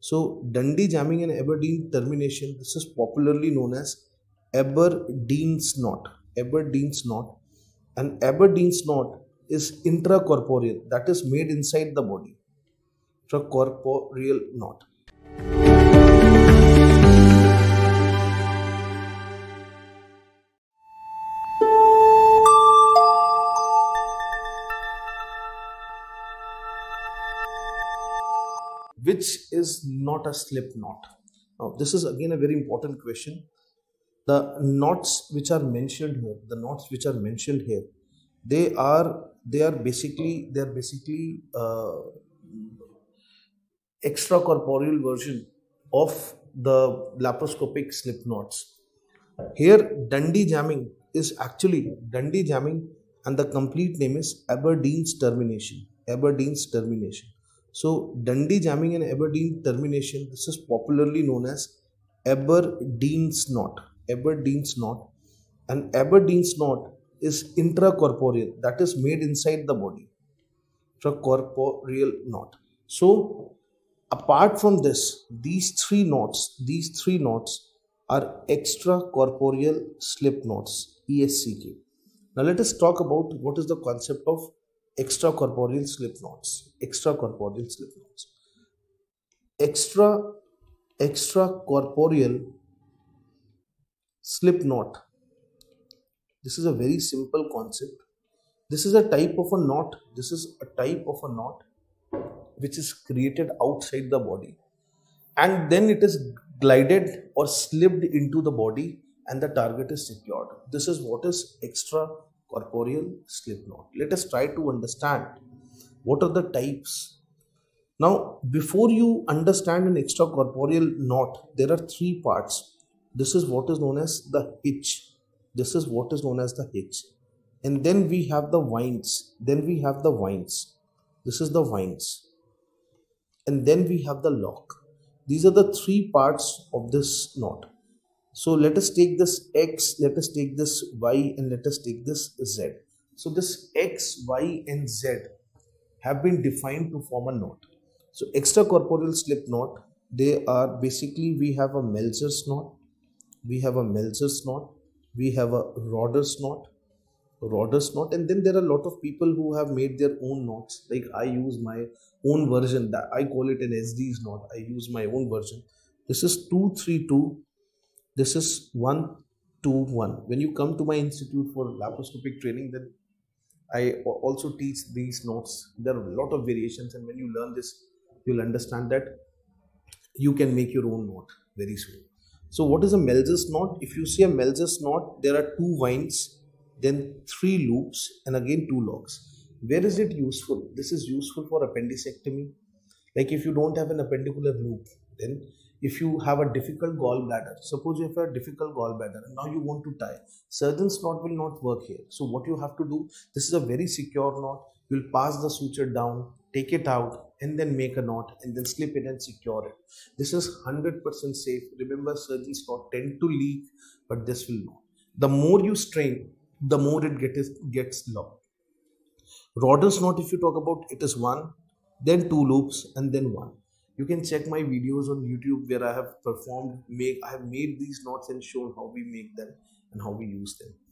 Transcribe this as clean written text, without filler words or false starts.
So Dundee jamming and Aberdeen termination, this is popularly known as Aberdeen's knot. Aberdeen's knot, and Aberdeen's knot is intracorporeal, that is made inside the body. Extracorporeal knot. Which is not a slip knot? Now, this is again a very important question. The knots which are mentioned here, they are basically extracorporeal version of the laparoscopic slip knots. Here, Dundee jamming is actually Dundee jamming, and the complete name is Aberdeen's termination. Aberdeen's termination. So Dundee jamming and Aberdeen termination, this is popularly known as Aberdeen's knot. Aberdeen's knot, and Aberdeen's knot is intracorporeal, that is made inside the body. Extracorporeal knot. So apart from this, these three knots are extracorporeal slip knots, ESCK. Now let us talk about what is the concept of extracorporeal slip knots. Extracorporeal slip knots. Extracorporeal slip knot. This is a very simple concept. This is a type of a knot. Which is created outside the body, and then it is glided or slipped into the body, and the target is secured. This is what is extracorporeal slip knot. Let us try to understand what are the types. Now, before you understand an extracorporeal knot, there are three parts. This is what is known as the hitch. And then we have the winds. This is the winds. And then we have the lock. These are the three parts of this knot. So let us take this X, let us take this Y, and let us take this Z. So this X, Y, and Z have been defined to form a knot. So extracorporeal slip knot, they are basically, we have a Meltzer's knot, we have a Roeder's knot, and then there are a lot of people who have made their own knots. Like I use my own version, that I call it an SD's knot. I use my own version. This is 232. This is 121. When you come to my institute for laparoscopic training, then I also teach these knots. There are a lot of variations, and when you learn this, you'll understand that you can make your own knot very soon. So what is a Meltzer's knot? If you see a Meltzer's knot, there are two winds, then three loops, and again two locks. Where is it useful? This is useful for appendicectomy. Like if you don't have an appendicular loop, then if you have a difficult gallbladder, suppose you have a difficult gallbladder and now you want to tie, surgeon's knot will not work here. So what you have to do, this is a very secure knot. You'll pass the suture down, take it out, and then make a knot, and then slip it and secure it. This is 100% safe. Remember, surgeon's knot tend to leak, but this will not. The more you strain, the more it gets locked. Roeder's knot, if you talk about, it is one, then two loops, and then one. You can check my videos on YouTube where I have made these knots and shown how we make them and how we use them.